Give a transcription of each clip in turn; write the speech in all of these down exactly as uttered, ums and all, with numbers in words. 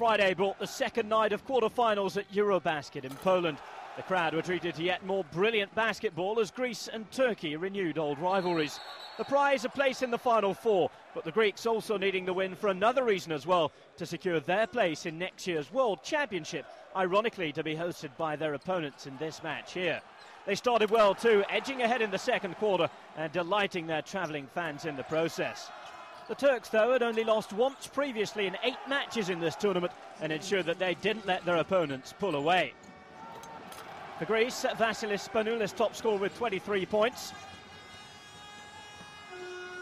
Friday brought the second night of quarterfinals at Eurobasket in Poland. The crowd were treated to yet more brilliant basketball as Greece and Turkey renewed old rivalries. The prize, a place in the Final Four, but the Greeks also needing the win for another reason as well, to secure their place in next year's World Championship, ironically to be hosted by their opponents in this match here. They started well too, edging ahead in the second quarter and delighting their travelling fans in the process. The Turks, though, had only lost once previously in eight matches in this tournament and ensured that they didn't let their opponents pull away. For Greece, Vasilis Spanoulis top scorer with twenty-three points.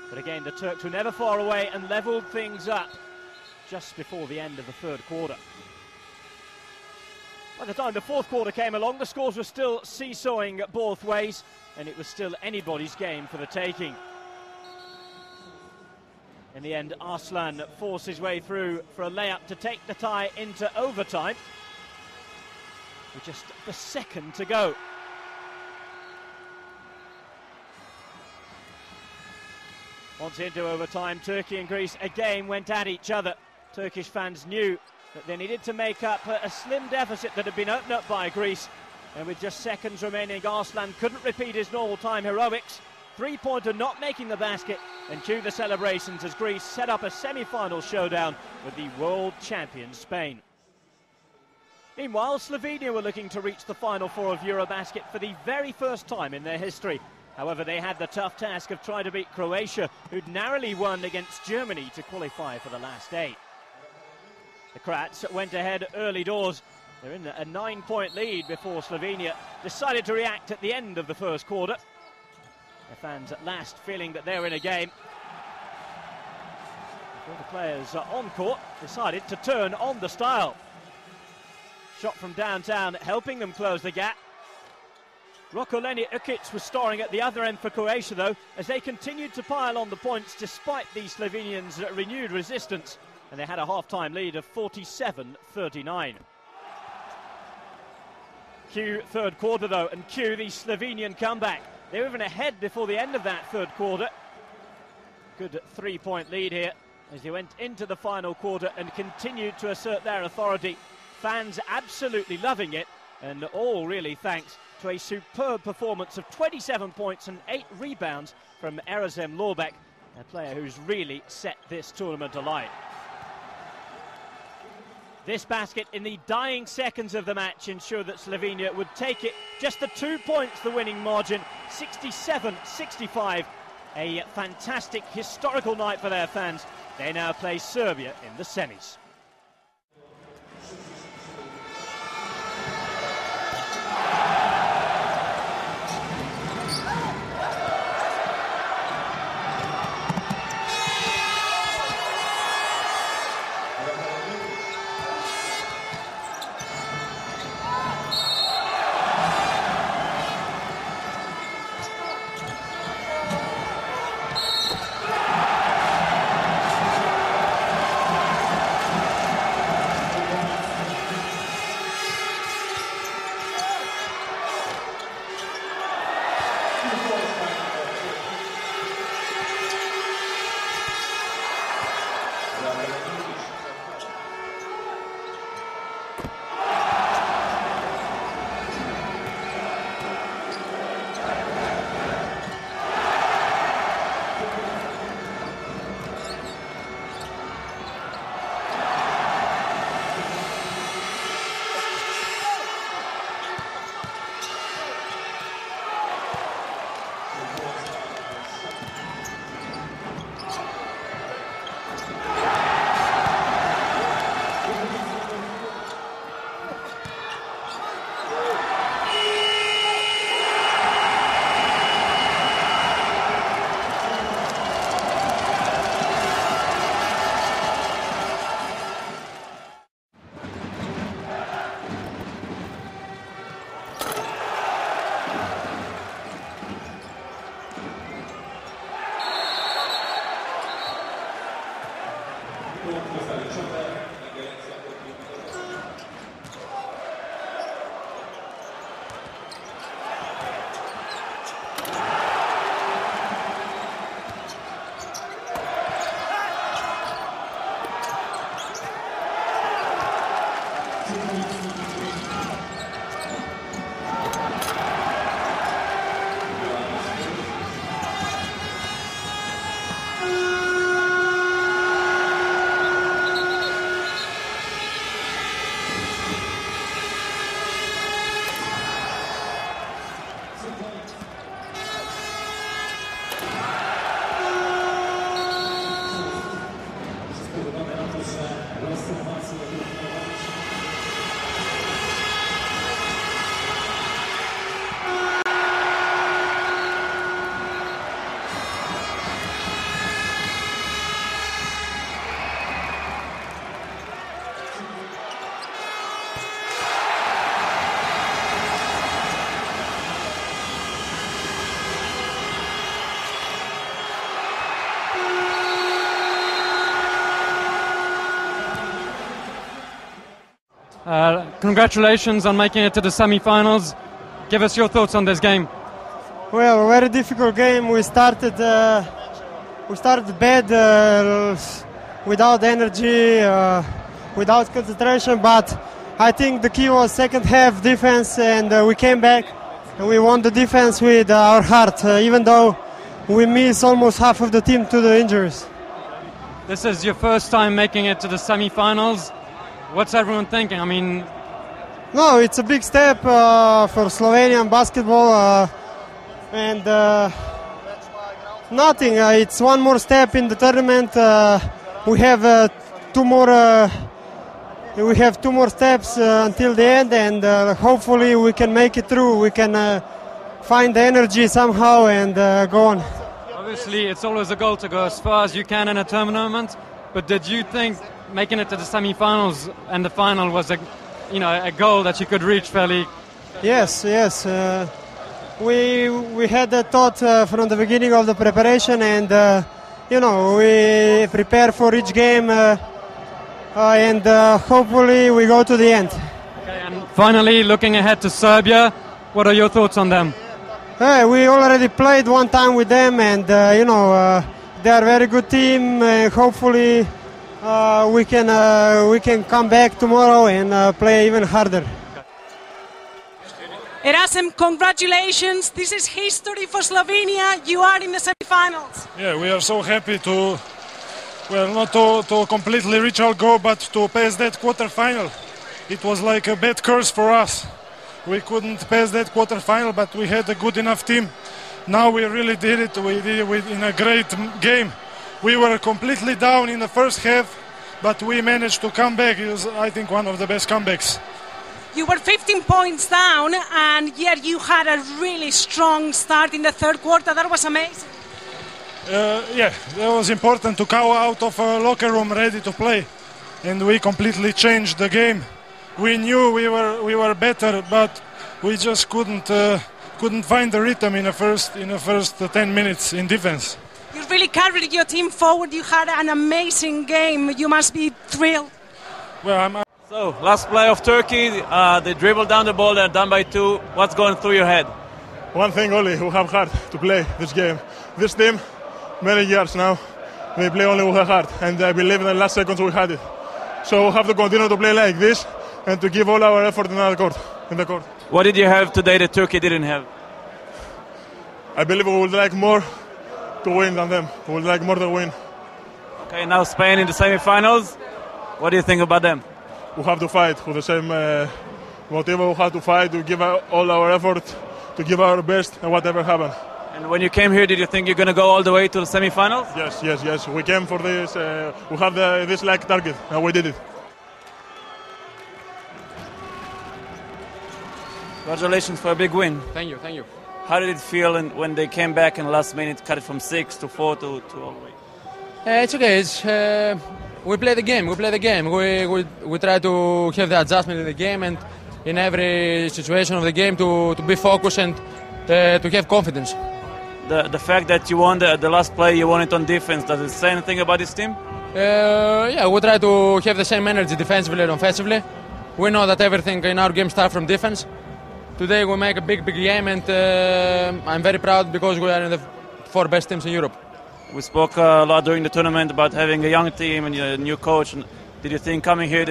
But again, the Turks were never far away and levelled things up just before the end of the third quarter. By the time the fourth quarter came along, the scores were still seesawing both ways, and it was still anybody's game for the taking. In the end, Arslan forced his way through for a layup to take the tie into overtime, with just the second to go. Once into overtime, Turkey and Greece again went at each other. Turkish fans knew that they needed to make up a, a slim deficit that had been opened up by Greece. And with just seconds remaining, Arslan couldn't repeat his normal time heroics. Three-pointer not making the basket, and cue the celebrations as Greece set up a semi-final showdown with the world champion Spain. Meanwhile, Slovenia were looking to reach the Final Four of Eurobasket for the very first time in their history. However, they had the tough task of trying to beat Croatia, who'd narrowly won against Germany to qualify for the last eight. The Croats went ahead early doors. They're in a nine-point lead before Slovenia decided to react at the end of the first quarter. Their fans at last feeling that they're in a game. All the players on court decided to turn on the style. Shot from downtown, helping them close the gap. Rokoleni Ukic was starring at the other end for Croatia, though, as they continued to pile on the points despite the Slovenians' renewed resistance, and they had a half-time lead of forty-seven thirty-nine. Cue third quarter, though, and cue the Slovenian comeback. They were even ahead before the end of that third quarter. Good three-point lead here as they went into the final quarter and continued to assert their authority. Fans absolutely loving it, and all really thanks to a superb performance of twenty-seven points and eight rebounds from Erazem Lorbek, a player who's really set this tournament alight. This basket in the dying seconds of the match ensured that Slovenia would take it. Just the two points, the winning margin, sixty-seven sixty-five. A fantastic, historical night for their fans. They now play Serbia in the semis. Uh, congratulations on making it to the semi-finals. Give us your thoughts on this game. Well, very difficult game. We started, uh, we started bad, uh, without energy, uh, without concentration. But I think the key was second half defense, and uh, we came back and we won the defense with our heart, uh, even though we missed almost half of the team to the injuries. This is your first time making it to the semi-finals. What's everyone thinking? I mean... No, it's a big step uh, for Slovenian basketball, uh, and uh, nothing. Uh, it's one more step in the tournament. Uh, we have uh, two more. Uh, we have two more steps uh, until the end, and uh, hopefully we can make it through. We can uh, find the energy somehow and uh, go on. Obviously, it's always a goal to go as far as you can in a tournament. But did you think making it to the semi-finals and the final was a, you know, a goal that you could reach fairly? Yes, yes. Uh, we we had that thought uh, from the beginning of the preparation, and uh, you know, we prepare for each game, uh, uh, and uh, hopefully we go to the end. Okay, and finally, looking ahead to Serbia, what are your thoughts on them? Hey, we already played one time with them, and uh, you know, uh, they are a very good team. And hopefully. Uh, we can uh, we can come back tomorrow and uh, play even harder. Erazem, congratulations! This is history for Slovenia. You are in the semi-finals. Yeah, we are so happy to, well, not to, to completely reach our goal, but to pass that quarterfinal. It was like a bad curse for us. We couldn't pass that quarterfinal, but we had a good enough team. Now we really did it. We did it in a great game. We were completely down in the first half, but we managed to come back. It was, I think, one of the best comebacks. You were fifteen points down, and yet you had a really strong start in the third quarter. That was amazing. Uh, yeah, that was important to go out of our locker room ready to play, and we completely changed the game. We knew we were we were better, but we just couldn't uh, couldn't find the rhythm in the first in the first ten minutes in defense. You really carried your team forward. You had an amazing game. You must be thrilled. Well, I'm so last play of Turkey, uh, they dribble down the ball and down by two. What's going through your head? One thing only, we have hard to play this game. This team, many years now, they play only with hard, and I believe in the last seconds we had it. So we have to continue to play like this and to give all our effort in the court. In the court. What did you have today that Turkey didn't have? I believe we would like more. To win than them. We would like more to win. Okay, now Spain in the semi-finals. What do you think about them? We have to fight with the same uh, motive. We have to fight to give all our effort, to give our best, and whatever happens. And when you came here, did you think you're going to go all the way to the semi-finals? Yes, yes, yes. We came for this. Uh, we have the, this like target, and we did it. Congratulations for a big win. Thank you, thank you. How did it feel when they came back and last minute cut it from six to four to, to all the way? Uh, it's okay. It's, uh, we play the game. We play the game. We, we we try to have the adjustment in the game and in every situation of the game to, to be focused and uh, to have confidence. The the fact that you won the, the last play, you won it on defense. Does it say anything about this team? Uh, yeah, we try to have the same energy defensively and offensively. We know that everything in our game starts from defense. Today we make a big, big game, and uh, I'm very proud because we are in the four best teams in Europe. We spoke a lot during the tournament about having a young team and a new coach. Did you think coming here